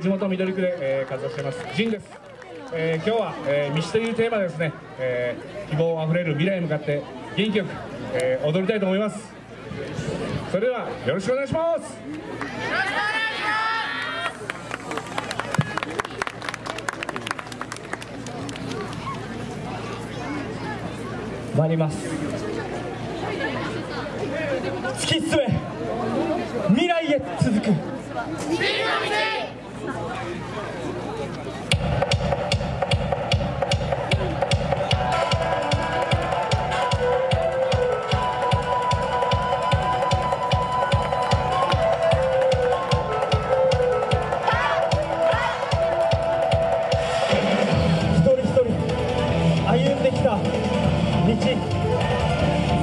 地元緑区で、活動しています仁です。今日は、道というテーマでですね、希望あふれる未来に向かって元気よく、踊りたいと思います。それではよろしくお願いします。参ります。突き進め、未来へ続く。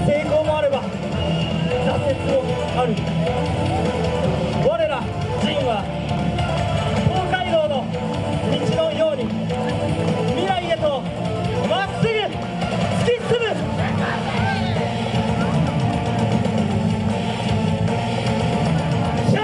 成功もあれば挫折もある。我ら仁は東海道の道のように未来へとまっすぐ突き進む。しゃ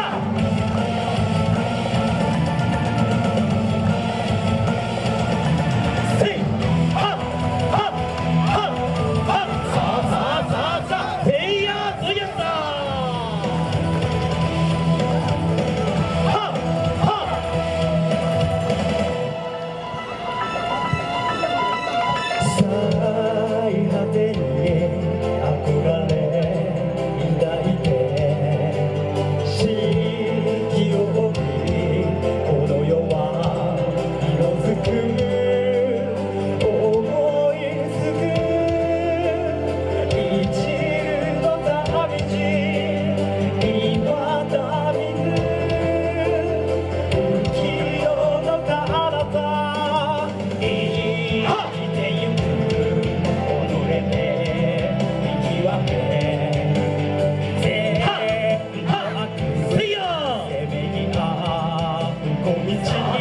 ーせい